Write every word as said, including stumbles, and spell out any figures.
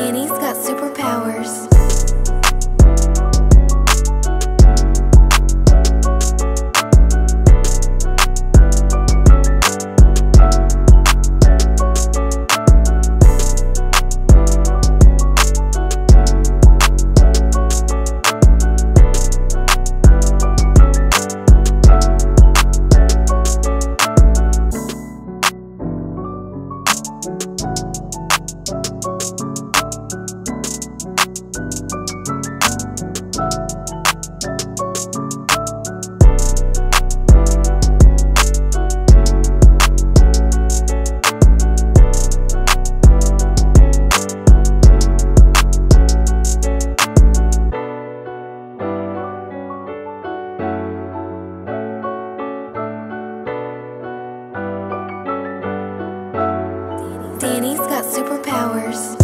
Danny's got superpowers. Danny's got superpowers.